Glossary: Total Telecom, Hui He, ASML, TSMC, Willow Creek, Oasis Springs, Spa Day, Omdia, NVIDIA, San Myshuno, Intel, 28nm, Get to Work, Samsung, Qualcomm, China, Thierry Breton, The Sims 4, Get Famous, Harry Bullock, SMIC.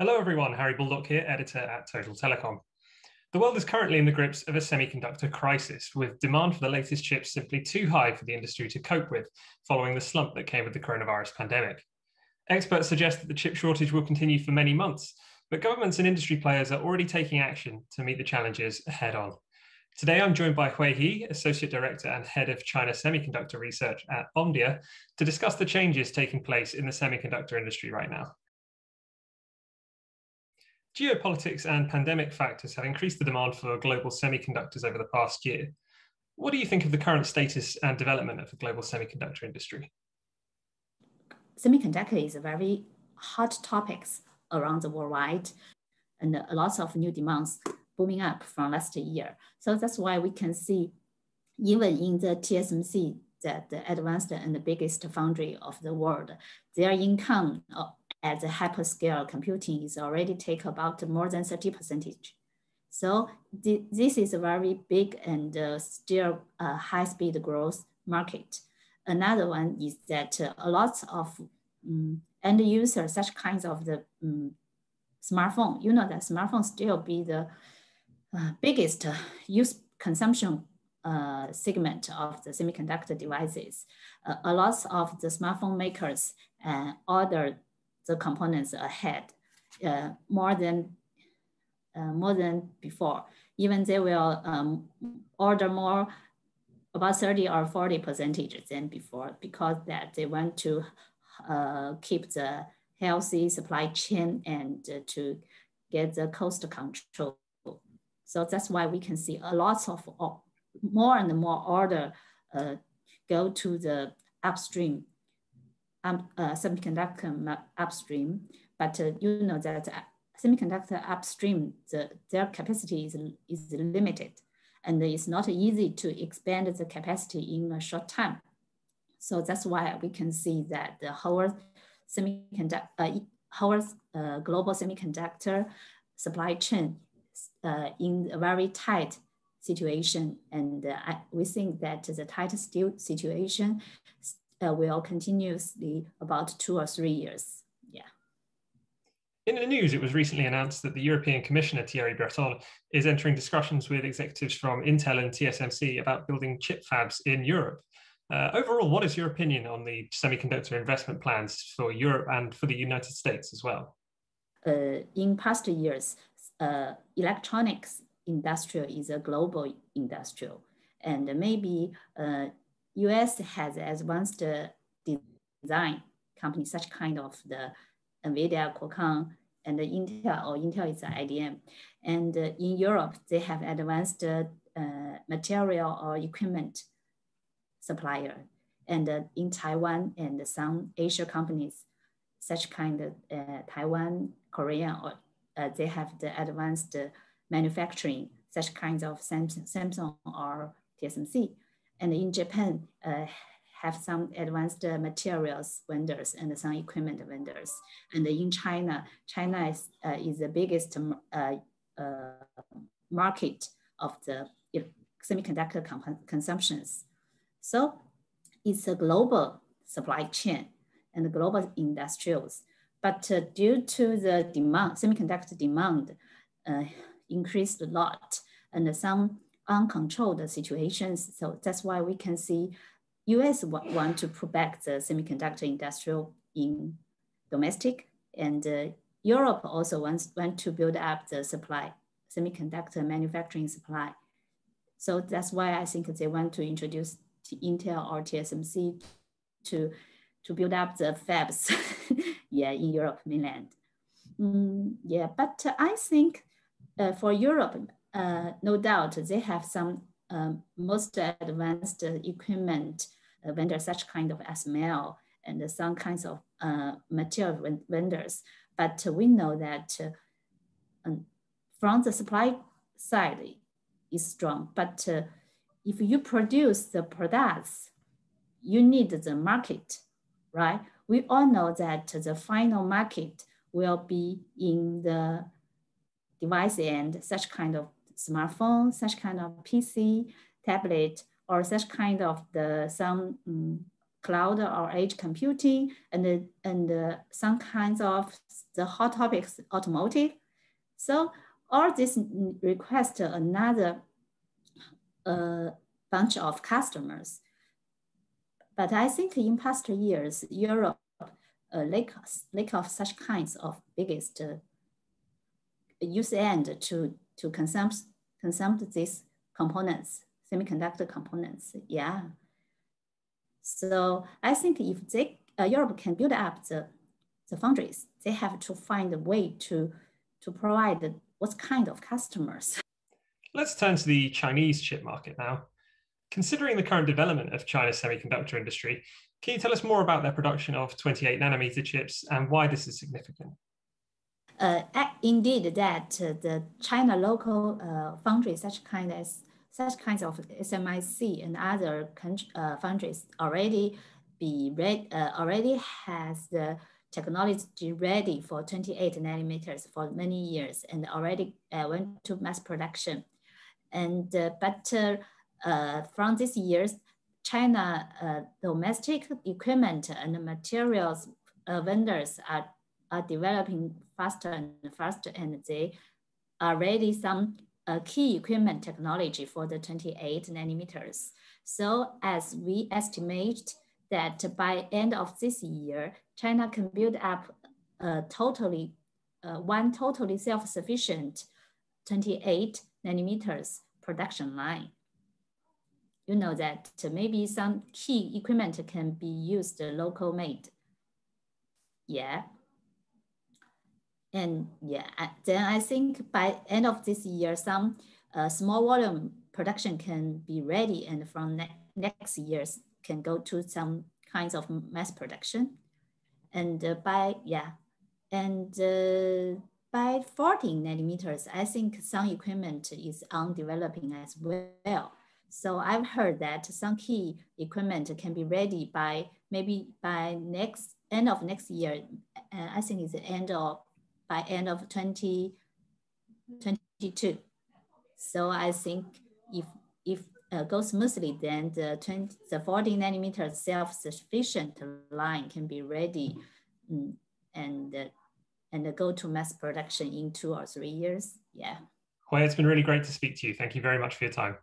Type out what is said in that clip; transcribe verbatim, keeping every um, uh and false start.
Hello everyone, Harry Bullock here, editor at Total Telecom. The world is currently in the grips of a semiconductor crisis, with demand for the latest chips simply too high for the industry to cope with, following the slump that came with the coronavirus pandemic. Experts suggest that the chip shortage will continue for many months, but governments and industry players are already taking action to meet the challenges head on. Today I'm joined by Hui He, Associate Director and Head of China Semiconductor Research at Omdia, to discuss the changes taking place in the semiconductor industry right now. Geopolitics and pandemic factors have increased the demand for global semiconductors over the past year. What do you think of the current status and development of the global semiconductor industry? Semiconductor is a very hot topic around the worldwide, and lots of new demands booming up from last year. So that's why we can see, even in the T S M C, that the advanced and the biggest foundry of the world, their income at the hyperscale computing is already take about more than thirty percentage. So th this is a very big and uh, still uh, high speed growth market. Another one is that uh, a lot of um, end users, such kinds of the um, smartphone, you know that smartphone still be the uh, biggest uh, use consumption Uh, segment of the semiconductor devices. Uh, a lot of the smartphone makers uh, order the components ahead uh, more than uh, more than before. Even they will um, order more, about thirty or forty percentage than before, because that they want to uh, keep the healthy supply chain and uh, to get the cost control. So that's why we can see a lot of all, more and more order uh, go to the upstream, um, uh, semiconductor upstream. But uh, you know that semiconductor upstream, the, their capacity is, is limited, and it's not easy to expand the capacity in a short time. So that's why we can see that the whole semiconductor, uh, whole uh, global semiconductor supply chain uh, in a very tight situation, and uh, I, we think that the tight still situation uh, will continuously about two or three years. Yeah. In the news, it was recently announced that the European Commissioner Thierry Breton is entering discussions with executives from Intel and T S M C about building chip fabs in Europe. Uh, overall, what is your opinion on the semiconductor investment plans for Europe and for the United States as well? Uh, in past years, uh, electronics industrial is a global industrial, and maybe uh, U S has advanced uh, design companies, such kind of the NVIDIA, Qualcomm, and the Intel, or Intel is the I D M. And uh, in Europe, they have advanced uh, uh, material or equipment supplier. And uh, in Taiwan and some Asia companies, such kind of uh, Taiwan, Korea, or uh, they have the advanced uh, manufacturing, such kinds of Samsung or T S M C. And in Japan, uh, have some advanced uh, materials vendors and some equipment vendors. And in China, China is, uh, is the biggest uh, uh, market of the semiconductor consumptions. So it's a global supply chain and global industrials. But uh, due to the demand, semiconductor demand, uh, increased a lot, and some uncontrolled situations. So that's why we can see U S want to protect the semiconductor industrial in domestic, and uh, Europe also wants want to build up the supply, semiconductor manufacturing supply. So that's why I think they want to introduce to Intel or T S M C to, to build up the fabs yeah, in Europe mainland. Mm, yeah, but uh, I think Uh, for Europe, uh, no doubt, they have some um, most advanced uh, equipment uh, vendors, such kind of A S M L and uh, some kinds of uh, material vendors. But uh, we know that uh, from the supply side is strong. But uh, if you produce the products, you need the market, right? We all know that the final market will be in the device end, such kind of smartphone, such kind of P C, tablet, or such kind of the some um, cloud or edge computing, and, and uh, some kinds of the hot topics, automotive. So all this request another uh, bunch of customers. But I think in past years, Europe uh, lack, lack of such kinds of biggest uh, use end to, to consume, consume these components, semiconductor components, yeah. So I think if they, uh, Europe can build up the, the foundries, they have to find a way to, to provide what kind of customers. Let's turn to the Chinese chip market now. Considering the current development of China's semiconductor industry, can you tell us more about their production of twenty-eight nanometer chips and why this is significant? Uh, indeed, that uh, the China local uh, foundries, such kind as such kinds of S M I C and other uh, foundries already be read, uh, already has the technology ready for twenty-eight nanometers for many years and already uh, went to mass production. And uh, but uh, uh, from this year's China uh, domestic equipment and materials uh, vendors are are developing faster and faster, and they are ready some uh, key equipment technology for the twenty-eight nanometers. So as we estimate that by end of this year, China can build up uh, totally, uh, one totally self-sufficient twenty-eight nanometers production line. You know that maybe some key equipment can be used local made, yeah. And yeah, then I think by end of this year, some uh, small volume production can be ready, and from ne next years can go to some kinds of mass production. And uh, by, yeah, and uh, by fourteen nanometers, I think some equipment is on developing as well. So I've heard that some key equipment can be ready by maybe by next, end of next year. Uh, I think it's the end of, by end of twenty twenty-two. So I think if if uh, goes smoothly, then the twenty the forty nanometer self-sufficient line can be ready um, and uh, and go to mass production in two or three years. Yeah. Hui, it's been really great to speak to you. Thank you very much for your time.